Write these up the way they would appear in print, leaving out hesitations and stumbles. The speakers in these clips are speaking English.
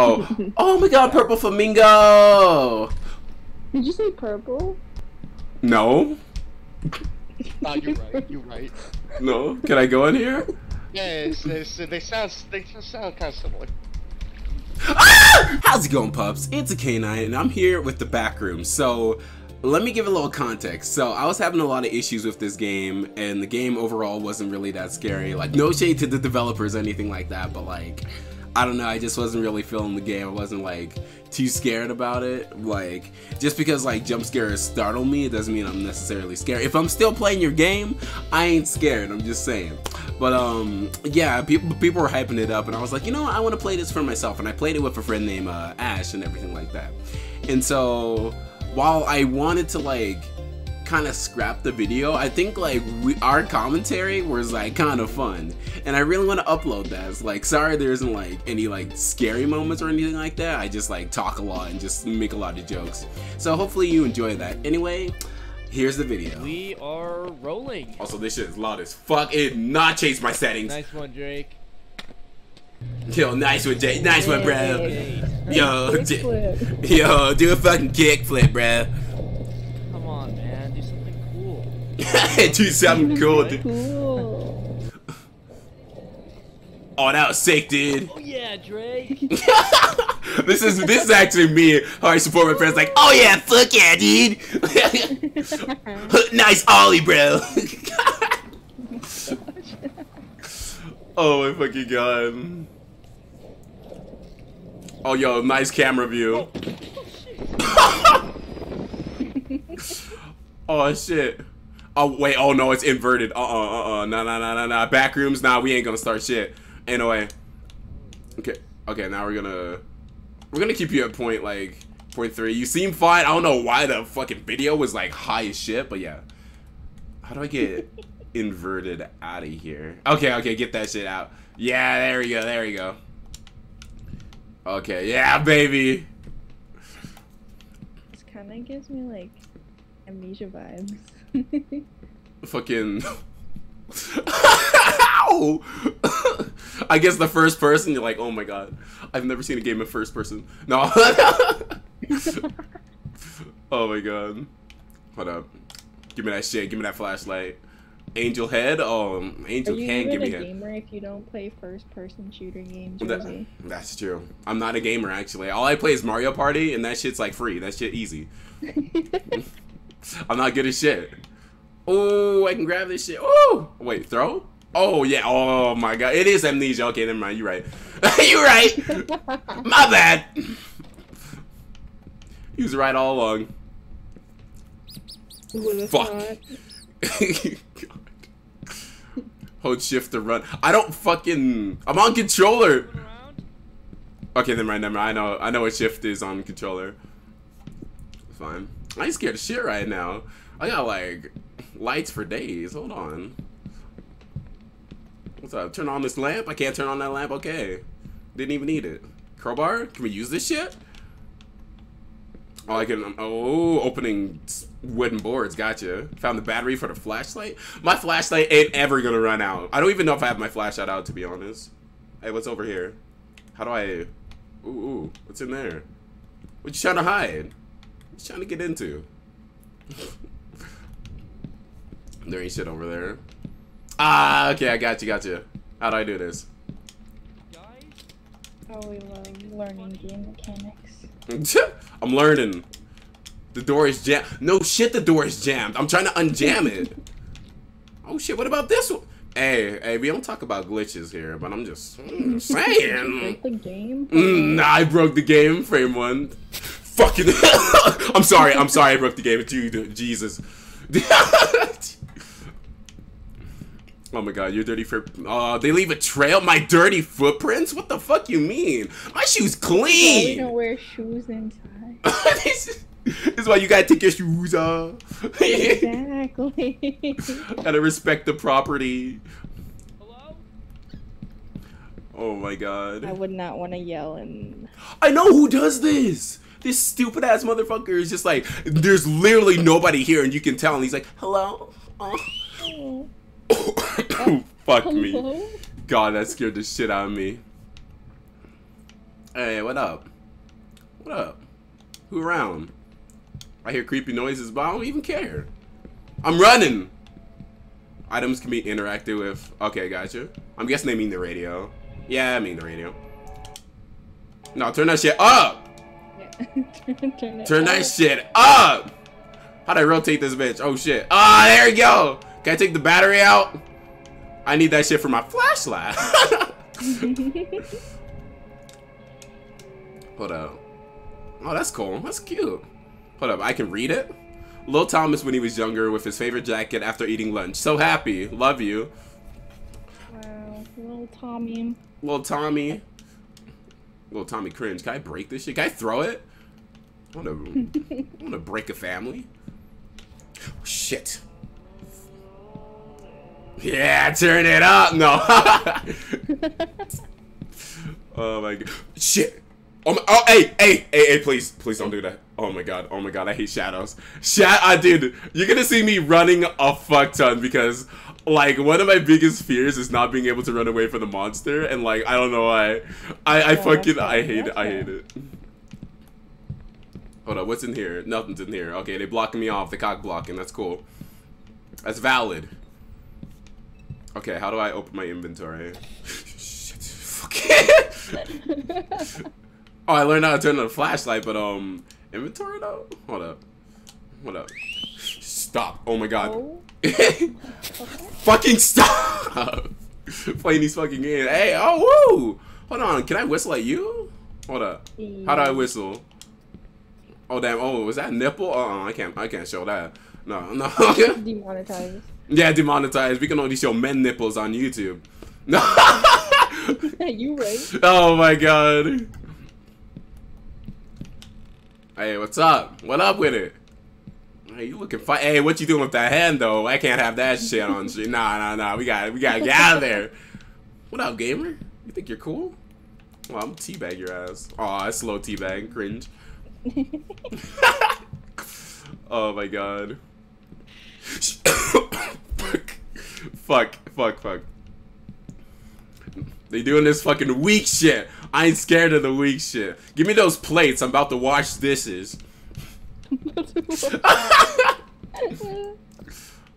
Oh, oh my God, purple flamingo! Did you say purple? No. Oh, you're right. You're right. No, can I go in here? Yeah, they sound kind of similar. Ah! How's it going, pups? It's a K9, and I'm here with the Backrooms. So, let me give a little context. So, I was having a lot of issues with this game, and the game overall wasn't really that scary. Like, no shade to the developers or anything like that, but like, I don't know, I just wasn't really feeling the game. I wasn't like too scared about it. Like, just because like jump scares startle me, it doesn't mean I'm necessarily scared. If I'm still playing your game, I ain't scared, I'm just saying. But yeah, people were hyping it up, and I was like, you know what? I want to play this for myself, and I played it with a friend named Ash and everything like that. And so while I wanted to like kind of scrap the video, I think like our commentary was like kind of fun, and I really want to upload that. It's like, sorry there isn't like any like scary moments or anything like that. I just like talk a lot and just make a lot of jokes, so hopefully you enjoy that. Anyway, here's the video. We are rolling. Also, this shit is loud as fuck. It did not change my settings. Nice one, Drake. Yo, nice one, Jake. Nice one, bro. Yo, yo, do a fucking kickflip, bro. Do something cool, dude. Cool. Oh, that was sick, dude. Oh yeah, Drake. this is actually me. How I support my friends, like, oh yeah, fuck yeah, dude. Nice ollie, bro. Oh my fucking God. Oh yo, nice camera view. Oh, oh shit. Oh wait, oh no, it's inverted. Nah. Backrooms, nah, we ain't gonna start shit. Anyway. Okay, now we're gonna keep you at point like 0.3. You seem fine. I don't know why the fucking video was like high as shit, but yeah. How do I get inverted out of here? Okay, get that shit out. Yeah, there we go. Okay, yeah, baby. This kinda gives me like amnesia vibes. Fucking ow! I guess the first person, you're like, oh my God, I've never seen a game in first person. No. Oh my God. Hold up. Give me that shit. Give me that flashlight. Angel head. Oh, Angel can give me head. Are you even a gamer if you don't play first person shooter games? That's true. I'm not a gamer actually. All I play is Mario Party, and that shit's like free. That shit easy. I'm not good at shit. Oh, I can grab this shit. Oh, wait, throw? Oh, yeah. Oh, my God. It is amnesia. Okay, never mind. You're right. You're right. My bad. He was right all along. Ooh, fuck. God. Hold shift to run. I don't fucking... I'm on controller. Okay, never mind. I know what shift is on controller. Fine. I ain't scared of shit right now. I got like lights for days. Hold on. What's up? Turn on this lamp? I can't turn on that lamp? Okay. Didn't even need it. Crowbar? Can we use this shit? Oh, I can. Oh, opening wooden boards. Gotcha. Found the battery for the flashlight. My flashlight ain't ever gonna run out. I don't even know if I have my flashlight out, to be honest. Hey, what's over here? How do I. Ooh, what's in there? What you trying to hide? Trying to get into. There ain't shit over there. Ah, okay, I got you. How do I do this? Oh, we love learning game mechanics. I'm learning. The door is jammed. No shit, the door is jammed. I'm trying to unjam it. Oh shit, what about this one? Hey, we don't talk about glitches here, but I'm just saying. Did you break the game? Nah, I broke the game. Frame one. Fucking I'm sorry I broke the game. Dude, Jesus. Oh my God, you're dirty for they leave a trail. My dirty footprints? What the fuck you mean? My shoes clean. You don't wear shoes inside. This is why you gotta take your shoes off. Exactly. Gotta respect the property. Oh my God. I would not want to yell and... I know who does this! This stupid ass motherfucker is just like, there's literally nobody here and you can tell, and he's like, hello? Oh. Fuck hello? Me. God, that scared the shit out of me. Hey, what up? What up? Who around? I hear creepy noises, but I don't even care. I'm running! Items can be interacted with. Okay, gotcha. I'm guessing they mean the radio. Yeah, I mean the radio. No, turn that shit up! turn that shit up! How'd I rotate this bitch? Oh, shit. Ah, oh, there we go! Can I take the battery out? I need that shit for my flashlight. Hold up. Oh, that's cool. That's cute. Hold up. I can read it? Lil Thomas when he was younger with his favorite jacket after eating lunch. So happy. Love you. Wow. Lil Tommy. Lil Tommy. Lil Tommy cringe. Can I break this shit? Can I throw it? I wanna break a family. Oh, shit. Yeah, turn it up. No. Oh my god. Shit. Oh, my, oh, hey, please, please don't do that. Oh my god, I hate shadows. Dude, you're gonna see me running a fuck ton because, like, one of my biggest fears is not being able to run away from the monster, and, like, I don't know why. I hate it. Hold on, what's in here? Nothing's in here. Okay, they blocking me off. They cock blocking. That's cool. That's valid. Okay, how do I open my inventory? Shit, fuck it. Oh, I learned how to turn on a flashlight, but, inventory though? Hold up. Hold up. Stop. Oh my god. Oh. Fucking stop! Playing these fucking games. Hey, oh, woo! Hold on, can I whistle at you? Hold up. Yeah. How do I whistle? Oh, damn. Oh, was that nipple? Uh-uh, I can't show that. No, no. Demonetized. Yeah, demonetized. We can only show men nipples on YouTube. No! You right. Oh my god. Hey, what's up? What up with it? Hey, you looking fine. Hey, what you doing with that hand though? I can't have that shit on. Nah. We gotta get out of there. What up, gamer? You think you're cool? Well, I'm teabag your ass. Aw, oh, slow teabag, cringe. Oh my god. Fuck. They doing this fucking weak shit. I ain't scared of the weak shit. Give me those plates. I'm about to wash dishes.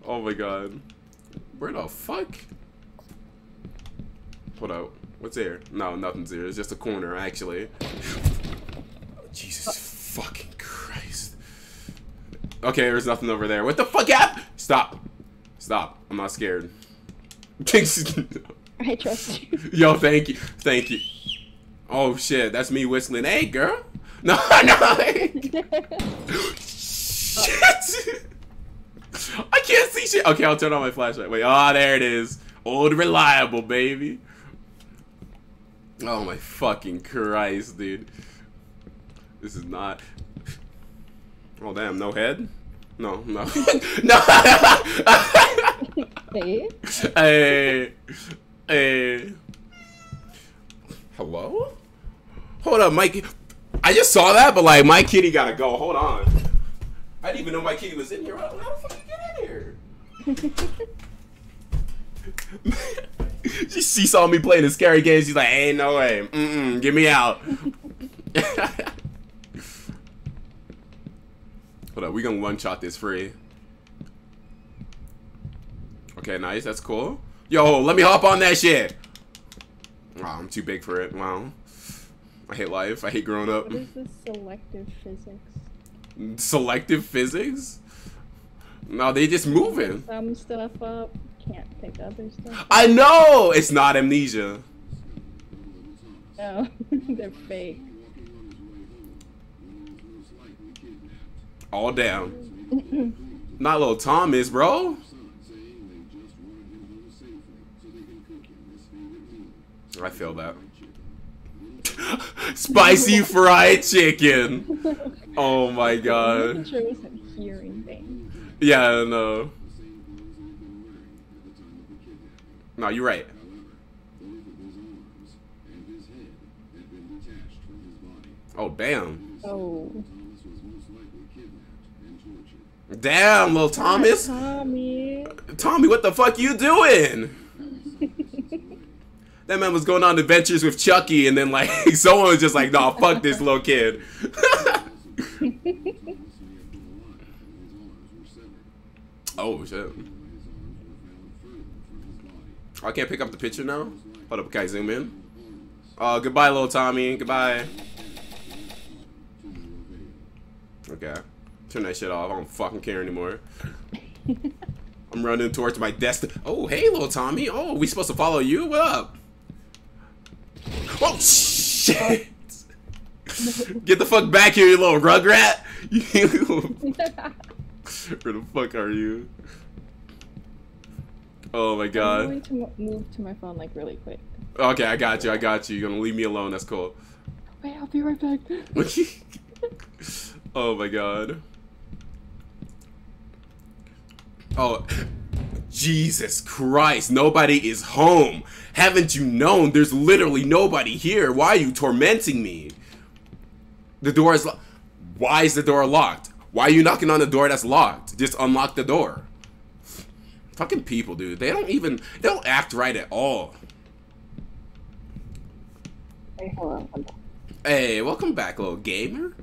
Oh my god. Where the fuck? Hold up. What's here? No, nothing's here. It's just a corner, actually. Oh, Jesus fucking Christ. Okay, there's nothing over there. What the fuck happened? Stop. Stop. I'm not scared. I trust you. Yo, thank you. Thank you. Oh, shit. That's me whistling. Hey, girl. No, no. Shit. I can't see shit. Okay, I'll turn on my flashlight. Wait. Oh, there it is. Old reliable, baby. Oh, my fucking Christ, dude. This is not... Oh, damn. No head? No. No. Hey. Hello? Hold up, Mikey. I just saw that, but like, my kitty gotta go. Hold on. I didn't even know my kitty was in here. How the fuck did you get in here? She saw me playing a scary game. She's like, hey, no way. Get me out. Hold up, we gonna one-shot this free. Okay, nice. That's cool. Yo, let me hop on that shit. Wow, I'm too big for it. Wow. I hate life. I hate growing up. What is this selective physics? Selective physics? No, they just moving. Some stuff up. Can't pick other stuff up. I know! It's not amnesia. No, they're fake. All down. Not Lil Thomas, bro. I feel that. Spicy fried chicken. Oh my god. Yeah, I know. No, you're right. Oh, damn. Oh. Damn, Lil Thomas. Tommy, what the fuck you doing? That man was going on adventures with Chucky, and then like someone was just like, "Nah, fuck this little kid." Oh shit! I can't pick up the picture now. Hold up, can I zoom in? Goodbye, little Tommy. Goodbye. Okay, turn that shit off. I don't fucking care anymore. I'm running towards my destiny. Oh, hey, little Tommy. Oh, we supposed to follow you? What up? Oh, shit. Get the fuck back here, you little rugrat. Where the fuck are you? Oh, my God. I'm going to move to my phone, like, really quick. Okay, I got you. I got you. You're going to leave me alone. That's cool. Wait, I'll be right back. Oh, my God. Oh, Jesus Christ, nobody is home. Haven't you known there's literally nobody here? Why are you tormenting me? The door is locked. Why is the door locked? Why are you knocking on the door that's locked? Just unlock the door. Fucking people, dude. They don't act right at all. Hey, hello. Hey, welcome back, little gamer.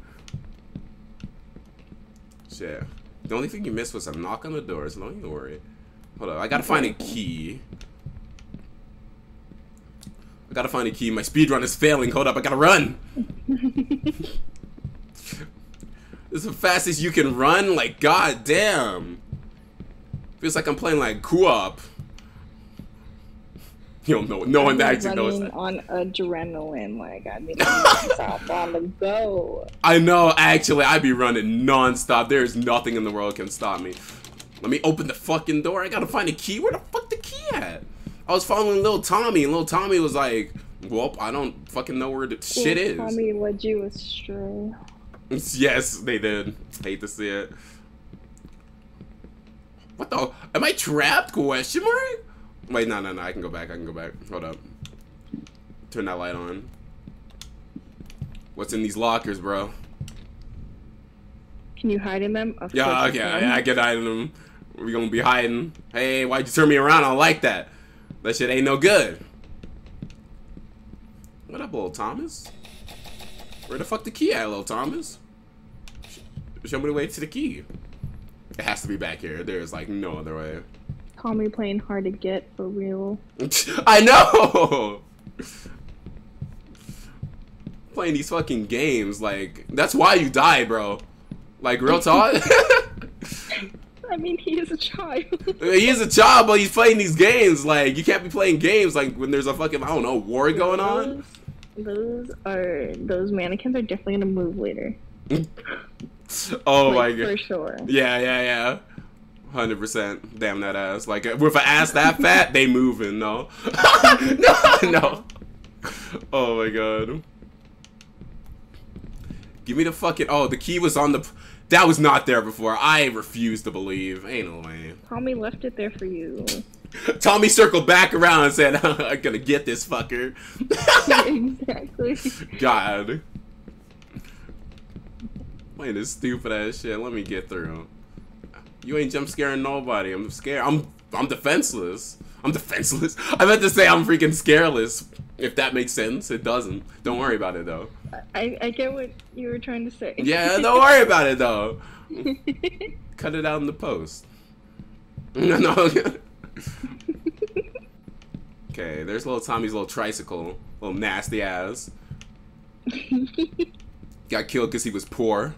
Shit. The only thing you missed was a knock on the door, so don't you worry. Hold on, I gotta find a key. I gotta find a key. My speedrun is failing. Hold up, I gotta run. This is the fastest you can run? Like, goddamn. Feels like I'm playing like Coop. You know, no one actually knows that. On adrenaline, like I'd be nonstop on the go. I know, actually, I'd be running nonstop. There's nothing in the world can stop me. Let me open the fucking door. I gotta find a key. Where the fuck the key at? I was following little Tommy, and little Tommy was like, "Well, I don't fucking know where the shit is." Tommy led you astray. Yes, they did. Hate to see it. What the? Am I trapped? Question mark. Wait, no, I can go back, Hold up. Turn that light on. What's in these lockers, bro? Can you hide in them? Of yeah, okay, I can hide in them. We gonna be hiding. Hey, why'd you turn me around? I don't like that. That shit ain't no good. What up, little Thomas? Where the fuck the key at, little Thomas? Show me the way to the key. It has to be back here. There's, like, no other way. Call me playing hard to get for real. I know. Playing these fucking games, like that's why you die, bro. Like real talk. I mean, he is a child. He is a child, but he's playing these games. Like you can't be playing games like when there's a fucking I don't know war going on. Those mannequins are definitely gonna move later. Oh like, my god. For sure. Yeah. 100%. Damn that ass. Like, with an ass that fat, they moving, no? No. Oh, my God. Give me the fucking... Oh, the key was on the... That was not there before. I refuse to believe. Ain't no way. Tommy left it there for you. Tommy circled back around and said, I'm gonna get this fucker. Exactly. God. Playing this stupid ass shit. Let me get through. You ain't jump scaring nobody. I'm scared. I'm defenseless. I'm defenseless. I meant to say I'm freaking scareless. If that makes sense, it doesn't. Don't worry about it though. I get what you were trying to say. Yeah, don't worry about it though. Cut it out in the post. No. Okay, there's little Tommy's little tricycle, little nasty ass. Got killed because he was poor.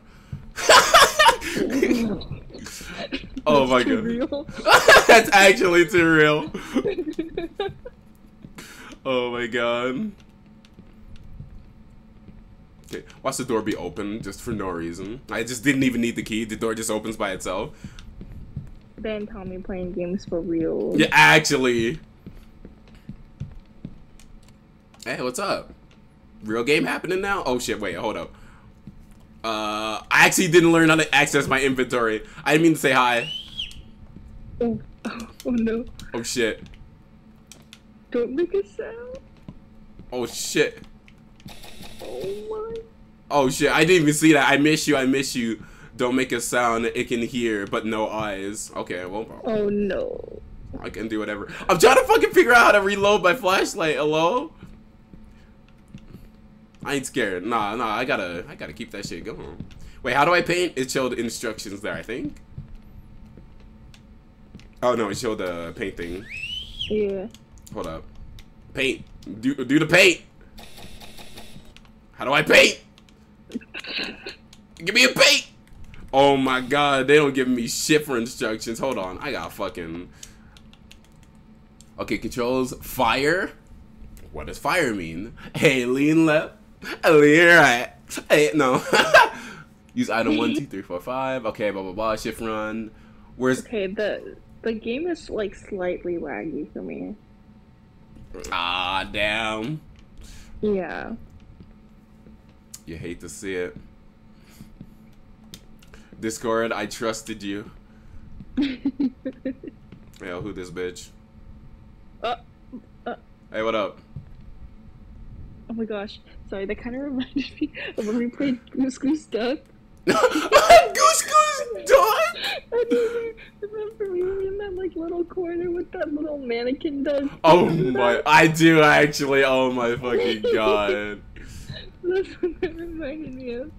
Oh my god. That's actually too real. Oh my god. Okay, watch the door be open just for no reason. I just didn't even need the key. The door just opens by itself. Ben Tommy playing games for real. Yeah, actually. Hey, what's up? Real game happening now? Oh shit, wait, hold up. I actually didn't learn how to access my inventory. I didn't mean to say hi. Oh no. Oh shit. Don't make a sound. Oh shit. Oh my. Oh shit, I didn't even see that. I miss you. Don't make a sound, it can hear, but no eyes. Okay, well. Oh no. I can do whatever. I'm trying to fucking figure out how to reload my flashlight. Hello? I ain't scared. Nah, I gotta keep that shit going. Wait, how do I paint? It showed instructions there, I think. Oh no, it showed the paint thing. Yeah. Hold up. Paint. Do the paint. How do I paint? Give me a paint. Oh my god, they don't give me shit for instructions. Hold on, I got fucking. Okay, controls fire. What does fire mean? Hey, lean left. Lean right. Hey, no. Use item 1, 2, 3, 4, 5. Okay, blah blah blah. Shift run. Where's? Okay, the game is like slightly laggy for me. Ah, damn. Yeah. You hate to see it. Discord, I trusted you. Yo, who this bitch? Hey, what up? Oh my gosh. Sorry, that kind of reminded me of when we played Goose Goose Duck. Goose Goose Duck? I don't remember. We were in that like little corner with that little mannequin duck. Oh my. I do actually. Oh my fucking god. That's what that reminded me of.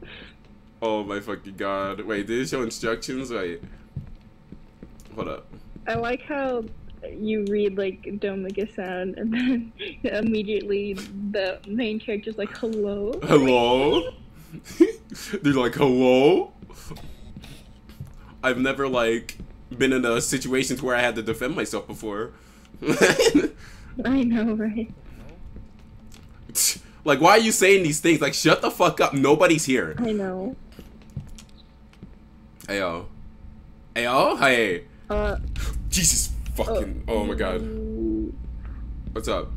Oh my fucking god. Wait, did it show instructions? Wait. Hold up. I like how you read like Domegasan and then immediately the main character's like, hello? Hello? They're like, hello? I've never like been in a situation where I had to defend myself before. I know, right? Like, why are you saying these things? Like, shut the fuck up. Nobody's here. I know. Ayo. Ayo? Hey. Jesus fucking... Oh my god. What's up?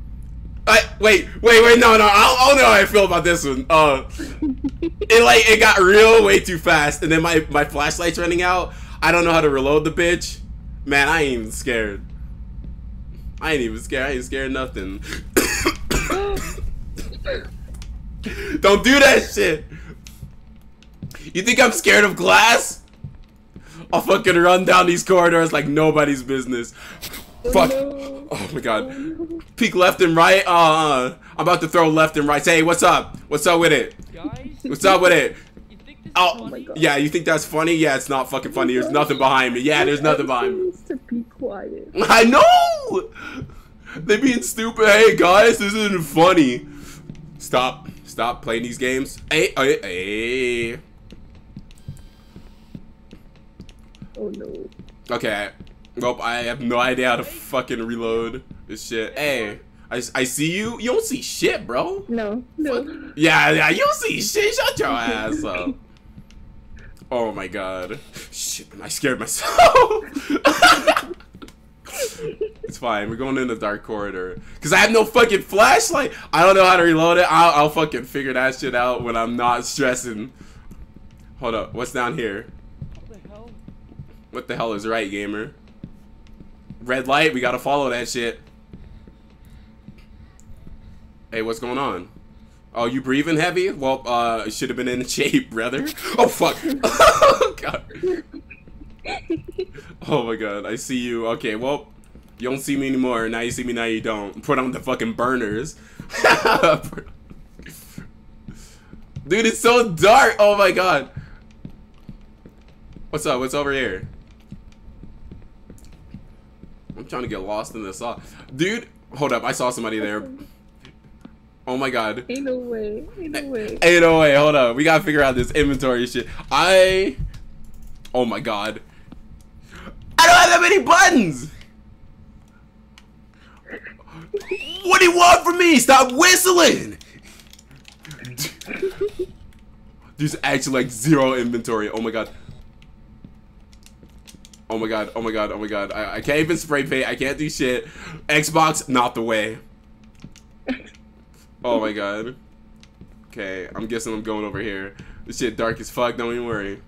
Wait, no. I don't know how I feel about this one. It got real way too fast. And then my flashlight's running out. I don't know how to reload the bitch. Man, I ain't even scared. I ain't scared of nothing. Don't do that shit. You think I'm scared of glass? I'll fucking run down these corridors like nobody's business. Oh, fuck. No. Oh my god. Oh, no. Peek left and right. I'm about to throw left and right. Hey, what's up? What's up with it? Guys, what's up with it? You think this oh, is yeah, you think that's funny? Yeah, it's not fucking funny. There's nothing behind me. Yeah, there's nothing behind me. To be quiet. I know. They being stupid. Hey guys, this isn't funny. Stop playing these games. Hey. Oh no. Okay. Nope, I have no idea how to fucking reload this shit. Hey, I see you. You don't see shit, bro. No. Fuck. Yeah, you don't see shit. Shut your ass up. Oh my god. Shit, I scared myself. It's fine. We're going in the dark corridor. Because I have no fucking flashlight. I don't know how to reload it. I'll fucking figure that shit out when I'm not stressing. Hold up. What's down here? What the hell is right, gamer? Red light. We got to follow that shit. Hey, what's going on? Oh, you breathing heavy? Well, it should have been in shape, brother. Oh, fuck. Oh, God. Oh my god, I see you. Okay, well, you don't see me anymore. Now you see me, now you don't. Put on the fucking burners. Dude, it's so dark. Oh my god. What's up? What's over here? I'm trying to get lost in this. Dude, hold up. I saw somebody there. Oh my god. Ain't no way. Hold up. We gotta figure out this inventory shit. Oh my god. I don't have that many buttons! What do you want from me? Stop whistling! There's actually like zero inventory. Oh my god. Oh my god. I can't even spray paint. I can't do shit. Xbox, not the way. Oh my god. Okay, I'm guessing I'm going over here. This shit dark as fuck, don't even worry.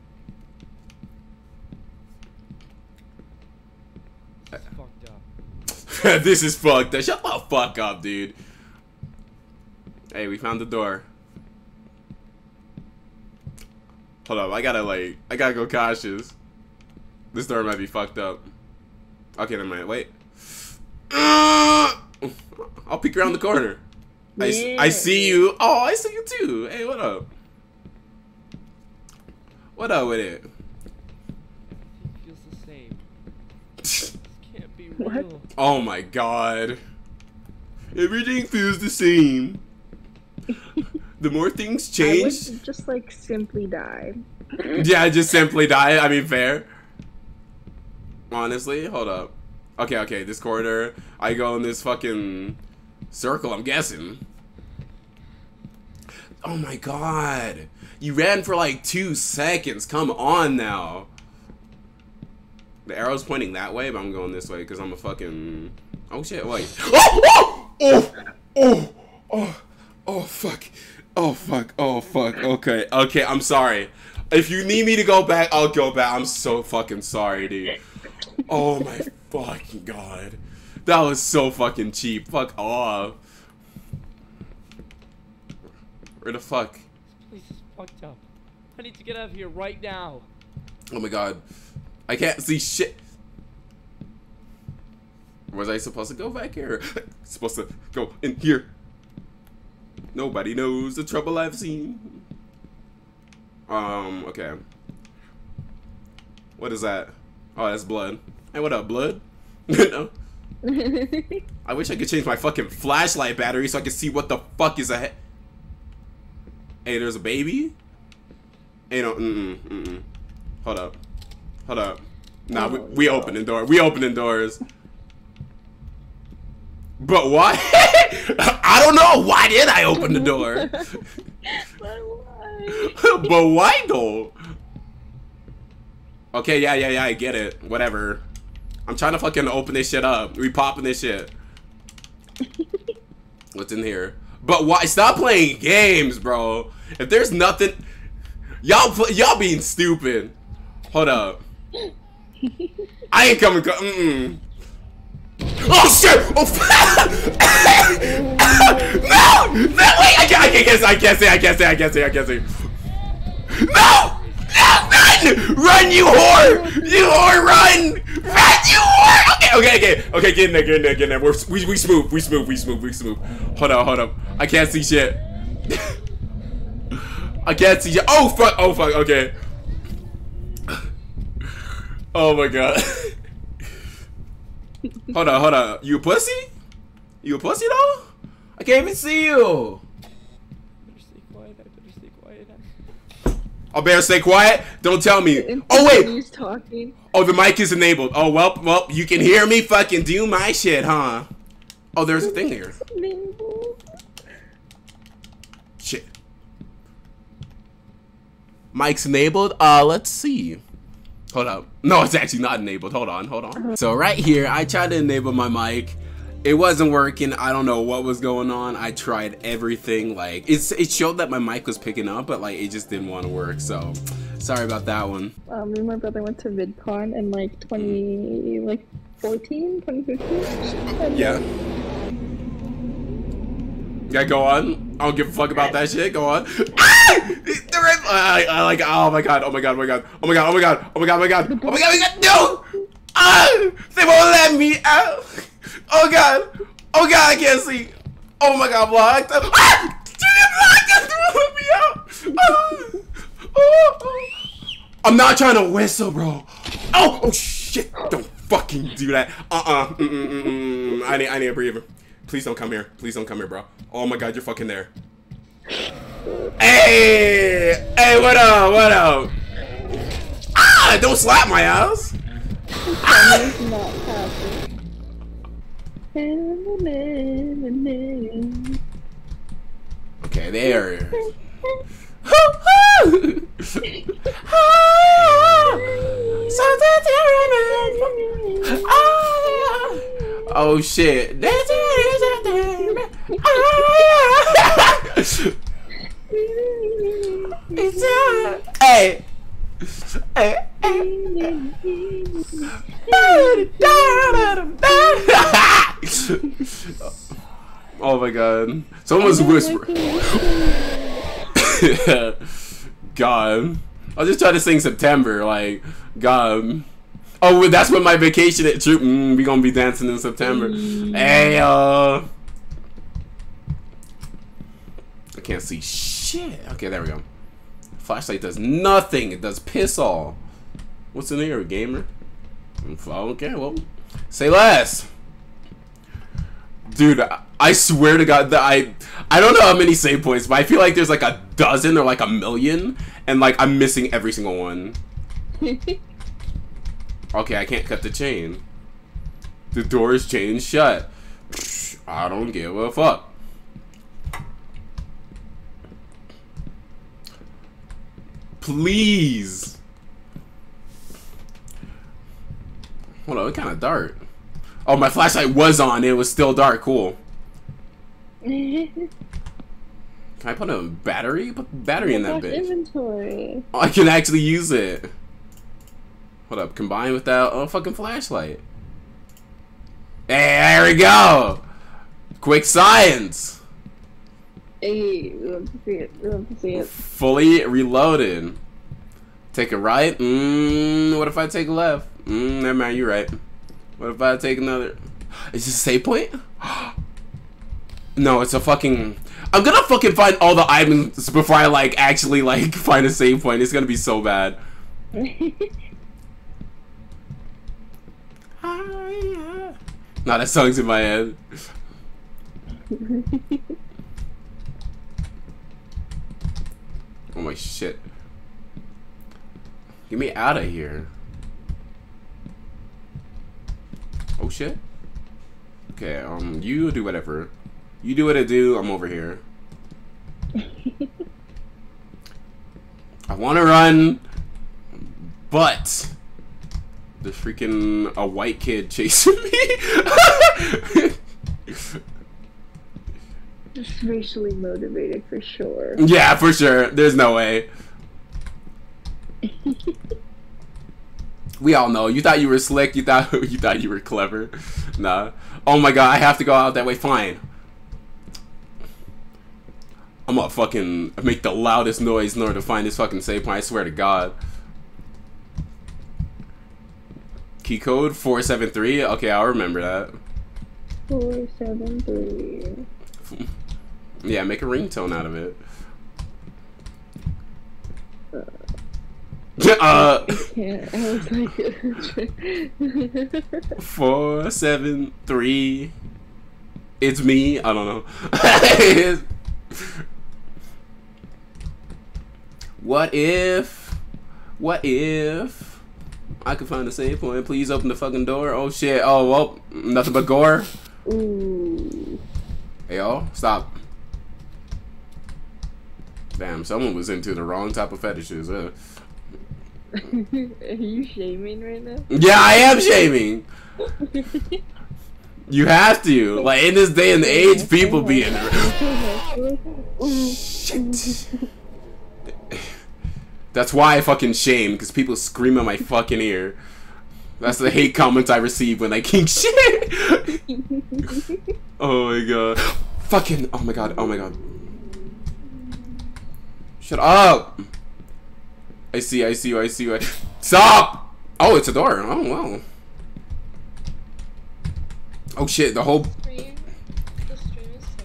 This is fucked up. Shut the fuck up, dude. Hey, we found the door. Hold up, I gotta go cautious. This door might be fucked up. Okay, never mind. Wait. I'll peek around the corner. Yeah. I see you. Oh, I see you too. Hey, what up? What up with it? It feels the same. This can't be real. What? Oh my god. Everything feels the same. The more things change. I would just like simply die. Yeah, just simply die. I mean, fair. Honestly, hold up. Okay, okay, this corridor. I go in this fucking circle, I'm guessing. Oh my god. You ran for like 2 seconds. Come on now. The arrow's pointing that way, but I'm going this way because I'm a fucking... Oh shit, wait. Oh! Oh! Oh! Oh! Oh fuck. Oh fuck. Oh fuck. Okay. Okay, I'm sorry. If you need me to go back, I'll go back. I'm so fucking sorry, dude. Oh my fucking god. That was so fucking cheap. Fuck off. Where the fuck? This place is fucked up. I need to get out of here right now. Oh my god. I can't see shit. Was I supposed to go back here? Supposed to go in here. Nobody knows the trouble I've seen. Okay. What is that? Oh, that's blood. Hey, what up, blood? No. I wish I could change my fucking flashlight battery so I could see what the fuck is ahead. Hey, there's a baby? Hey, no, Hold up. Hold up. Nah, we opening doors. We opening doors. But why? I don't know. Why did I open the door? But why though? Okay, yeah, I get it. Whatever. I'm trying to fucking open this shit up. We popping this shit. What's in here? But why? Stop playing games, bro. If there's nothing, y'all being stupid. Hold up. I ain't coming. Oh shit! Oh no! No! Wait! I can't see. No! Run! Run, you whore! You whore! Run! Run, you whore! Okay. Get in there. We smooth. Hold up. I can't see shit. I can't see shit. Oh fuck. Okay. Oh my god. Hold on. You a pussy? You a pussy though? I can't even see you. I better stay quiet. Don't tell me. Oh wait. Oh, the mic is enabled. Oh well. You can hear me fucking do my shit, huh? Oh, there's a thing here. Shit. Mic's enabled. Let's see. Hold up. No, it's actually not enabled. Hold on. So right here, I tried to enable my mic. It wasn't working. I don't know what was going on. I tried everything. Like, it showed that my mic was picking up, but like, it just didn't want to work. So, sorry about that one. Me and my brother went to VidCon in like 2015. Yeah. Yeah, go on. I don't give a fuck about that shit. Go on. I like. Oh my god. No. They won't let me out. Oh god. I can't see. Oh my god. Blocked. They blocked me out. I'm not trying to whistle, bro. Oh shit. Don't fucking do that. I need a breather. Please don't come here, bro. Oh my god, you're fucking there. Hey, what up? Ah, don't slap my ass. Ah! Okay, there. Oh shit. Oh my god. Someone's whispering. God. I was just trying to sing September, like, God. Oh, that's when my vacation is. True. We gonna be dancing in September. Hey, I can't see shit. Okay, there we go. Flashlight does nothing. It does piss all. What's in here, gamer? Okay, well, say less. Dude, I swear to God that I don't know how many save points, but I feel like there's like a dozen or like a million, and like I'm missing every single one. Okay, I can't cut the chain. The door is chained shut. I don't give a fuck. Please. Hold on, it's kind of dark. Oh, my flashlight was on. It was still dark. Cool. Can I put a battery? Put a battery in that bitch. Inventory. Oh, I can actually use it. Hold up. Combine with that fucking flashlight. Hey, there we go. Quick science. Hey, we love to see it. We love to see it. Fully reloaded. Take a right. What if I take a left? Never mind. You're right. What if I take another? Is this a save point? No, it's a fucking. I'm gonna fucking find all the items before I like actually like find a save point. It's gonna be so bad. Nah, that song's in my head. Oh my shit! Get me out of here. Oh shit. Okay, you do whatever. You do what I do, I'm over here. I wanna run, but there's freaking a white kid chasing me. Just racially motivated for sure. Yeah, for sure. There's no way. We all know. You thought you were slick. You thought you were clever. Nah. Oh my god, I have to go out that way. Fine. I'm gonna fucking make the loudest noise in order to find this fucking save point. I swear to God. Key code 473. Okay, I'll remember that. 473. Yeah, make a ringtone out of it. Yeah, I was like 473. It's me. I don't know. What if I could find the save point? Please open the fucking door. Oh shit. Oh well, nothing but gore. Ooh. Hey y'all, stop. Damn, someone was into the wrong type of fetishes. Are you shaming right now? Yeah, I am shaming. You have to. Like, in this day and age, people be in shit. That's why I fucking shame, because people scream in my fucking ear. That's the hate comments I receive when I kink shit. Oh my god. Fucking, oh my god, oh my god. Shut up. I see you. Stop! Oh, it's a door. Oh, wow. Oh, shit, the whole... The stream is so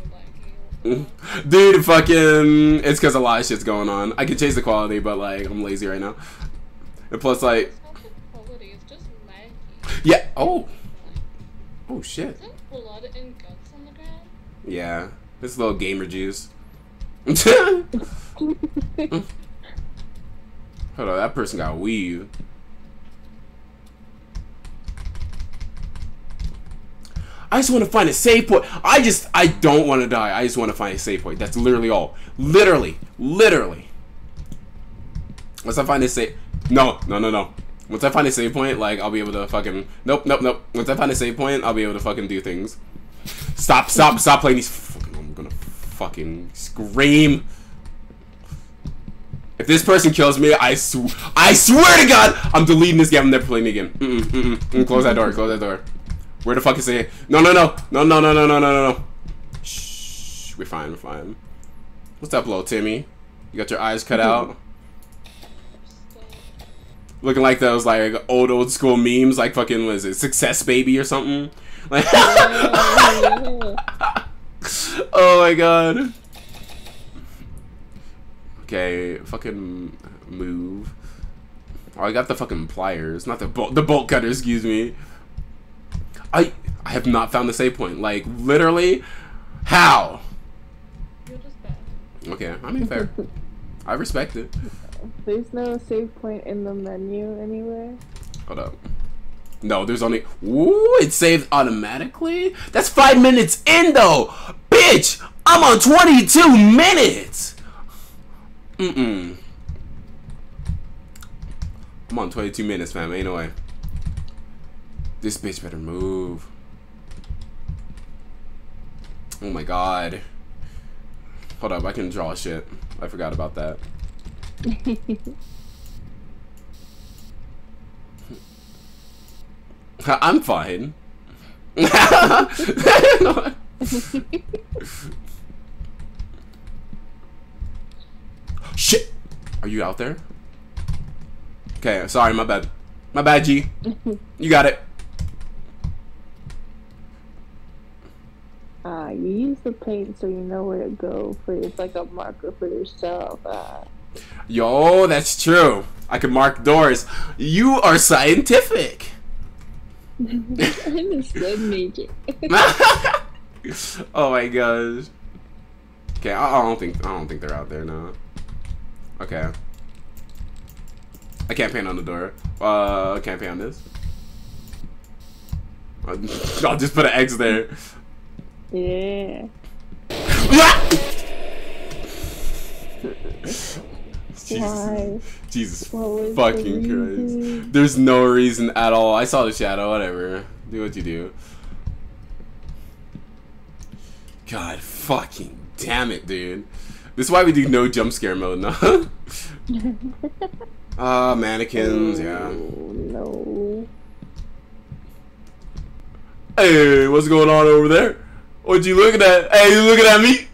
laggy. Dude, fucking... It's because a lot of shit's going on. I can change the quality, but, like, I'm lazy right now. And plus, like... It's not the quality, it's just laggy. Yeah, oh. Oh, shit. Is there blood and guts on the ground? Yeah. It's a little gamer juice. Hold on, that person got weave. I just want to find a save point. I don't want to die. I just want to find a save point. That's literally all. Literally. Once I find a save... No. Once I find a save point, like, I'll be able to fucking... Nope. Once I find a save point, I'll be able to fucking do things. Stop playing these... Fucking, I'm gonna fucking scream... If this person kills me, I swear to God, I'm deleting this game. I'm never playing again. Close that door. Where the fuck is it? No. Shh, we're fine. What's up, little Timmy? You got your eyes cut out. looking like those like old school memes, like fucking what is it, Success Baby or something? Like, oh my god. Okay, fucking move. Oh, I got the fucking pliers, not the bolt cutter. Excuse me. I have not found the save point. Like literally, how? You're just bad. Okay, I mean fair. I respect it. There's no save point in the menu anywhere. Hold up. No, there's only. Ooh, it saved automatically. That's 5 minutes in though, bitch. I'm on 22 minutes. Mm-mm. I'm on 22 minutes, fam. Ain't no way. This bitch better move. Oh my god. Hold up, I can draw shit. I forgot about that. I'm fine. Shit! Are you out there? Okay, sorry, my bad. My bad, G. You got it. You use the paint so you know where to go for it's like a marker for yourself. Yo, that's true. I can mark doors. You are scientific. I'm a sled major. Oh my gosh. Okay, I don't think they're out there now. Okay. I can't paint on the door. I can't paint on this. I'll just put an X there. Yeah. Jesus fucking Christ. There's no reason at all. I saw the shadow, whatever. Do what you do. God fucking damn it, dude. This is why we do no jump scare mode, no? Mannequins, yeah. No. Hey, what's going on over there? What you looking at? Hey, you looking at me?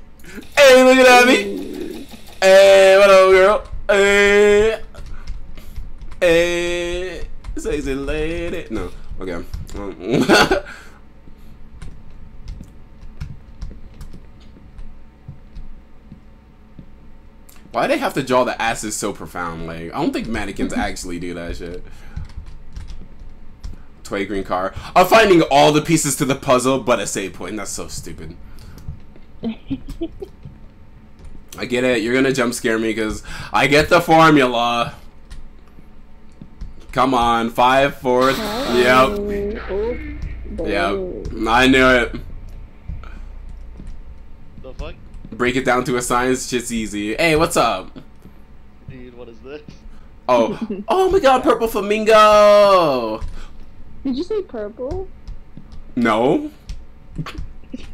Hey, looking at me? Hey, what up, girl? Hey. Hey. Say it lady. No. Okay. Why they have to draw the asses so profound? Like, I don't think mannequins actually do that shit. Toy green car. I'm finding all the pieces to the puzzle, but a save point. That's so stupid. I get it. You're gonna jump scare me because I get the formula. Come on, 5, 4. Yep. Oh, yep. I knew it. The fuck? Break it down to a science, shit's easy. Hey, what's up? Dude, what is this? Oh, oh my god, purple flamingo! Did you say purple? No.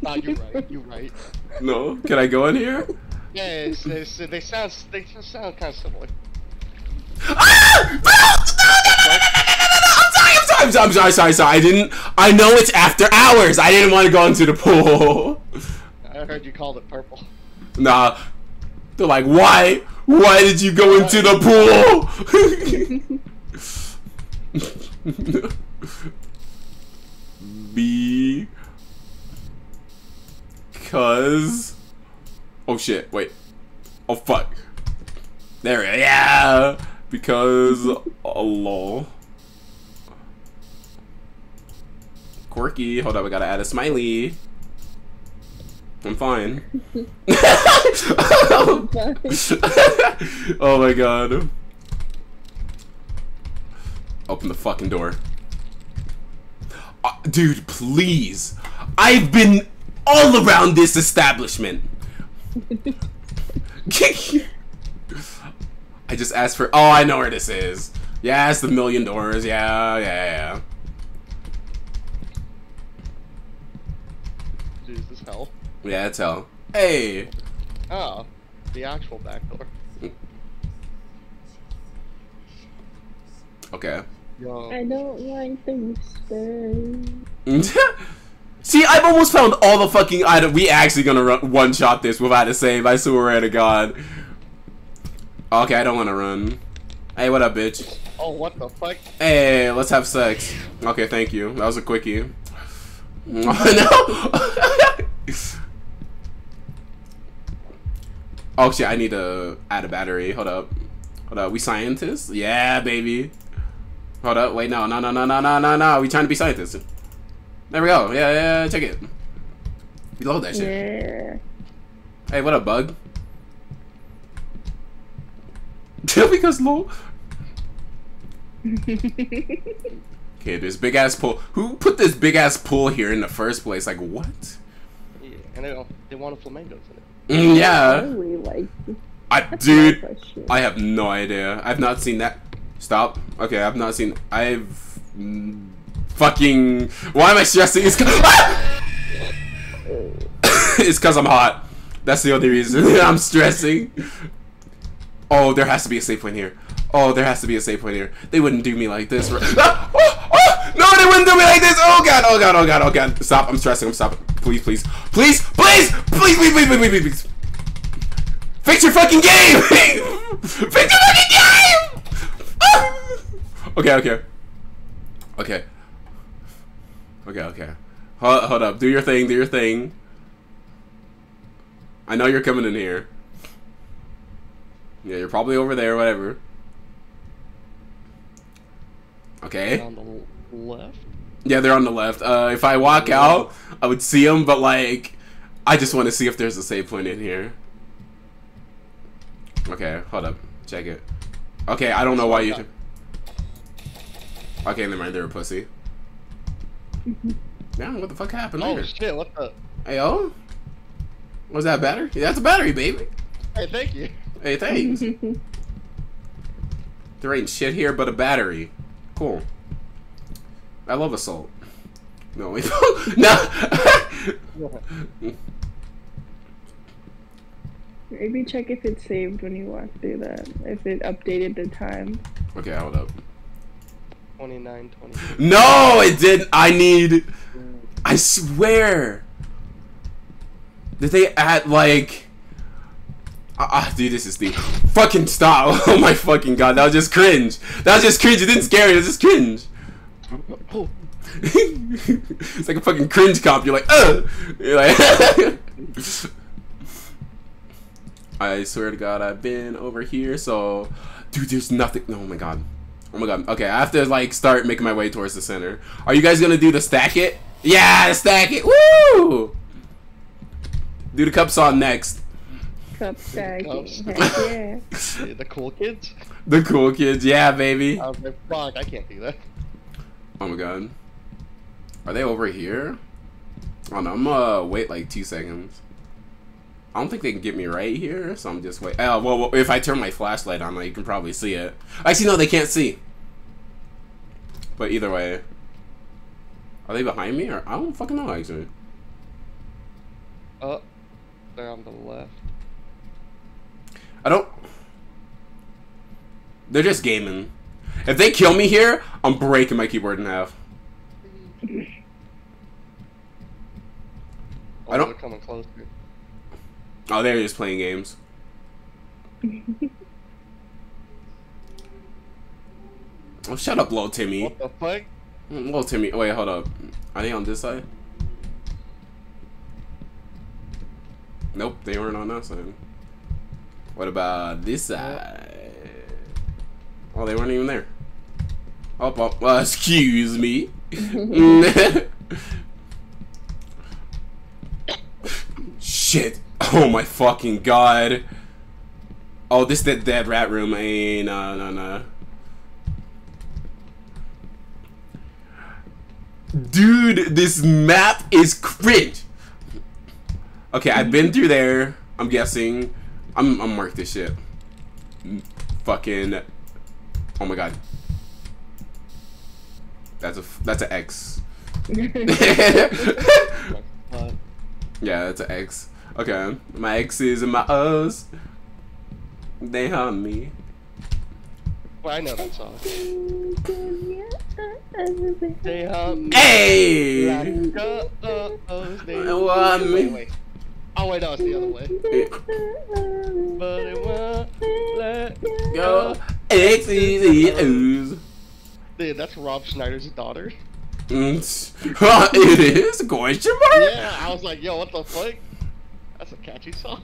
Oh, you're right, you're right. No, can I go in here? Yeah, they sound kind of similar. Ah! No, no, no, no, no, no, no, no, no, no, no, no, no, I'm sorry, I know it's after hours, I didn't want to go into the pool. I heard you called it purple. Nah. They're like, why? Why did you go into the pool? B. Cause. Oh shit, wait. Oh fuck. There we go. Yeah! Because. Oh lol. Quirky. Hold up, I gotta add a smiley. I'm fine. Oh my god. Open the fucking door. Dude, please. I've been all around this establishment. I just asked for... Oh, I know where this is. Yeah, it's the million doors. Yeah, yeah, yeah. Dude, is this hell? Yeah, it's hell. Hey! Oh, the actual back door. Okay. Yo. I don't like things. See, I've almost found all the fucking items. We actually gonna run one-shot this without a save, I swear to God. Okay, I don't wanna run. Hey, what up, bitch? Oh, what the fuck? Hey, let's have sex. Okay, thank you. That was a quickie. Oh, no! Oh, shit, I need to add a battery. Hold up. Hold up. We scientists? Yeah, baby. Hold up. Wait, no, no, no, no, no, no, no, no. We trying to be scientists. There we go. Yeah, yeah, yeah. Check it. We load that shit. Yeah. Hey, what up, bug? Because lol. Okay, this big ass pool. Who put this big ass pool here in the first place? Like what? Yeah, and they want a flamingos in it. Yeah. Really, like, dude, I have no idea. I've not seen that. Stop. Okay, I've not seen. I've fucking. Why am I stressing? It's it's because I'm hot. That's the only reason I'm stressing. Oh, there has to be a safe point here. Oh, there has to be a safe point here. They wouldn't do me like this. Ah! Oh! Oh! No, they wouldn't do me like this. Oh, God. Oh, God. Oh, God. Oh, God. Stop. I'm stressing. I'm stopping. Please, please. Please. Please. Please. Please. Please. Please. Please. Please. Fix your fucking game. Fix your fucking game. Ah! Okay. Okay. Okay. Okay. Okay. Hold up. Do your thing. Do your thing. I know you're coming in here. Yeah, you're probably over there, whatever. Okay. They're on the left? Yeah, they're on the left. If I walk out, I would see them, but like, I just want to see if there's a save point in here. Okay, hold up. Check it. Okay, I don't know why you... Okay, never mind, they're a pussy. Yeah, what the fuck happened there? Oh, shit, what the... Hey, oh? Was that a battery? Yeah, that's a battery, baby. Hey, thank you. Hey, thanks. There ain't shit here but a battery. Cool. I love assault. No, wait. No! Maybe check if it saved when you walk through that. If it updated the time. Okay, hold up. 29:20. No, it didn't. I need... I swear. Did they add, like... Ah, dude, this is deep. Fucking stop. Oh my fucking god. That was just cringe. That was just cringe. It didn't scare me. It was just cringe. Oh. It's like a fucking cringe cop. You're like, ugh. You're like, I swear to god, I've been over here. So, dude, there's nothing. Oh my god. Oh my god. Okay, I have to, like, start making my way towards the center. Are you guys going to do the stack it? Yeah, the stack it. Woo! Do the cup saw next. Cup stacking. Yeah. The cool kids. The cool kids, yeah, baby. I was like, fuck, I can't do that. Oh my god, are they over here? Oh no, I'm gonna wait like 2 seconds. I don't think they can get me right here, so I'm just wait. Oh well, if I turn my flashlight on, like, you can probably see it. Actually, no, they can't see. But either way, are they behind me or I don't fucking know actually. Oh, they're on the left. I don't... They're just gaming. If they kill me here, I'm breaking my keyboard in half. Oh, I don't... They're coming closer. Oh, they're just playing games. Oh, shut up, little Timmy. What the fuck? Little Timmy. Wait, hold up. Are they on this side? Nope, they weren't on that side. What about this side? Oh, they weren't even there. Oh, oh, excuse me. Shit. Oh my fucking god. Oh, this that rat room ain't no no. Dude, this map is cringe. Okay, I've been through there, I'm guessing. I'm marked this shit. Fucking. Oh my god. That's an X. Yeah, that's an X. Okay, my X's and my O's. They haunt me. Well, I know that song. They haunt me. Hey. Wait. Oh wait, no, it's the other way. But it won't let go. XCVOs. Dude, that's Rob Schneider's daughter. It is? Question mark? Yeah, I was like, yo, what the fuck? That's a catchy song.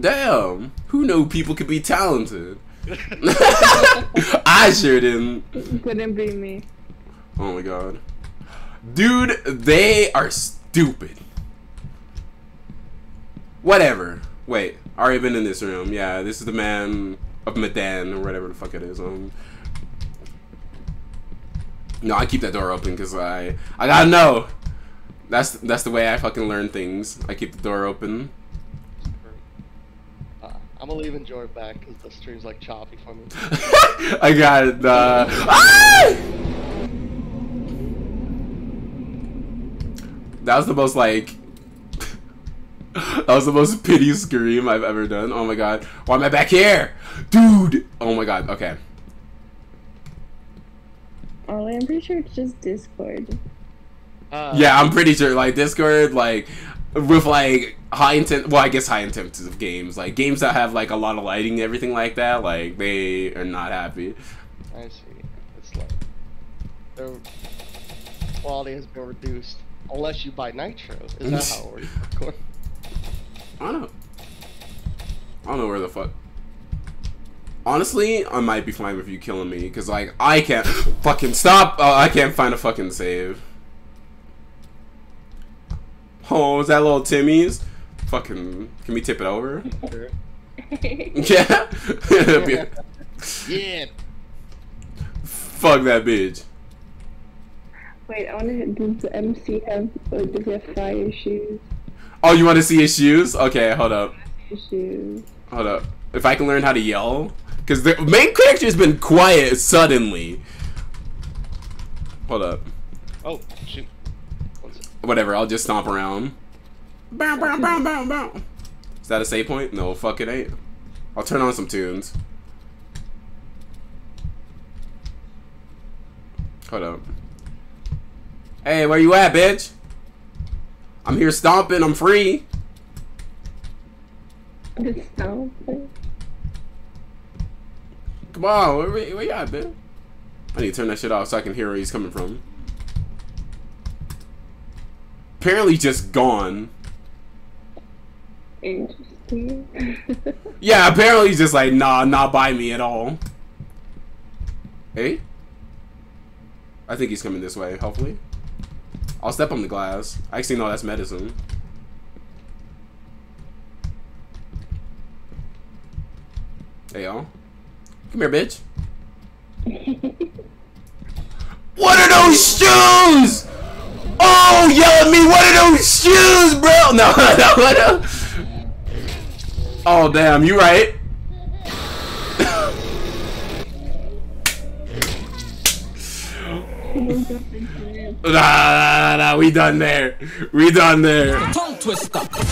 Damn. Who knew people could be talented? I sure didn't. It couldn't be me. Oh my god. Dude, they are stupid. Whatever. Wait, already been in this room. Yeah, this is the man of Medan or whatever the fuck it is. No, I keep that door open because I gotta know. That's the way I fucking learn things. I keep the door open. I'm gonna leave and Jordan back because the stream's like choppy for me. I got it. That was the most like. That was the most pity scream I've ever done. Oh my god. Why am I back here? Dude! Oh my god, okay. Oh, I'm pretty sure it's just Discord. Yeah, I'm pretty sure, like, Discord, like, with, like, high intent, well, I guess high intensive games. Like, games that have, like, a lot of lighting and everything like that, like, they are not happy. I see. It's like, their quality has been reduced. Unless you buy Nitro. Is that how it works? Of course. I don't know where the fuck. Honestly, I might be fine with you killing me, cause like I can't fucking stop. I can't find a fucking save. Oh, is that little Timmy's? Fucking, can we tip it over? Sure. Yeah. Yeah. Fuck that bitch. Wait, I wanna. Does the MC have? Or does he have fire shoes? Oh, you want to see his shoes? Okay, hold up. Shoes. Hold up. If I can learn how to yell, because the main character's been quiet suddenly. Hold up. Oh shoot. Whatever. I'll just stomp around. Bow, bow, bow, bow, bow. Is that a save point? No, fuck it ain't. I'll turn on some tunes. Hold up. Hey, where you at, bitch? I'm here stomping. I'm free. Stomping. Come on, where you at, man? I need to turn that shit off so I can hear where he's coming from. Apparently, just gone. Interesting. Yeah, apparently he's just like, nah, not by me at all. Hey, I think he's coming this way. Hopefully. I'll step on the glass. Actually, no, that's medicine. Hey, y'all. Come here, bitch. What are those shoes? Oh, yell at me. What are those shoes, bro? No, no, no. Oh, damn. You right. Nah, we done there. Tongue twister.